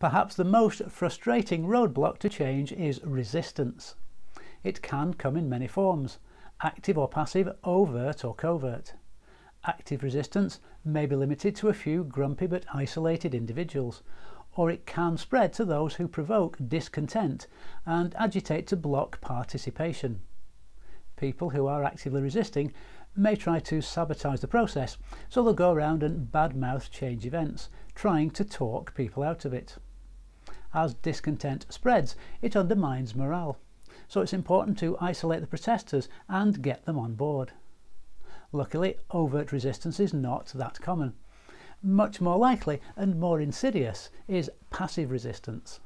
Perhaps the most frustrating roadblock to change is resistance. It can come in many forms: active or passive, overt or covert. Active resistance may be limited to a few grumpy but isolated individuals, or it can spread to those who provoke discontent and agitate to block participation. People who are actively resisting may try to sabotage the process, so they'll go around and badmouth change events, trying to talk people out of it. As discontent spreads, it undermines morale, so it's important to isolate the protesters and get them on board. Luckily, overt resistance is not that common. Much more likely and more insidious is passive resistance.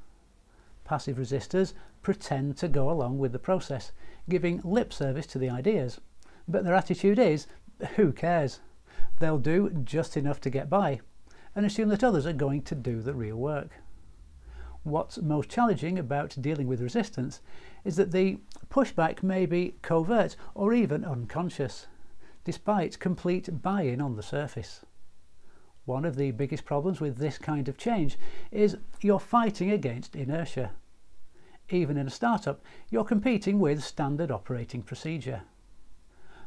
Passive resistors pretend to go along with the process, giving lip service to the ideas, but their attitude is, who cares? They'll do just enough to get by, and assume that others are going to do the real work. What's most challenging about dealing with resistance is that the pushback may be covert or even unconscious, despite complete buy-in on the surface. One of the biggest problems with this kind of change is you're fighting against inertia. Even in a startup, you're competing with standard operating procedure.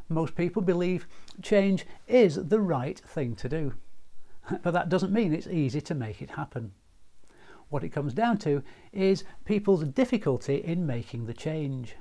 Most people believe change is the right thing to do, but that doesn't mean it's easy to make it happen. What it comes down to is people's difficulty in making the change.